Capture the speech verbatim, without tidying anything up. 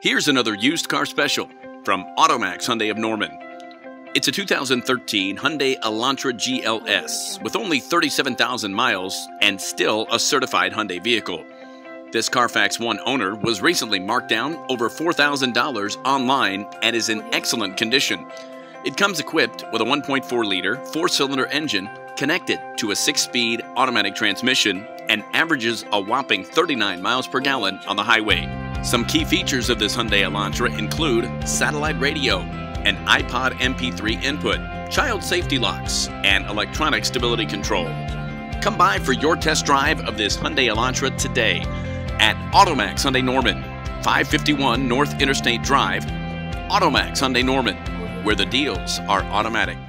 Here's another used car special from AutoMax Hyundai of Norman. It's a two thousand thirteen Hyundai Elantra G L S with only thirty-seven thousand miles and still a certified Hyundai vehicle. This Carfax one owner was recently marked down over four thousand dollars online and is in excellent condition. It comes equipped with a one point four liter four-cylinder engine connected to a six-speed automatic transmission and averages a whopping thirty-nine miles per gallon on the highway. Some key features of this Hyundai Elantra include satellite radio, an iPod M P three input, child safety locks, and electronic stability control. Come by for your test drive of this Hyundai Elantra today at AutoMax Hyundai Norman, five fifty-one North Interstate Drive, AutoMax Hyundai Norman, where the deals are automatic.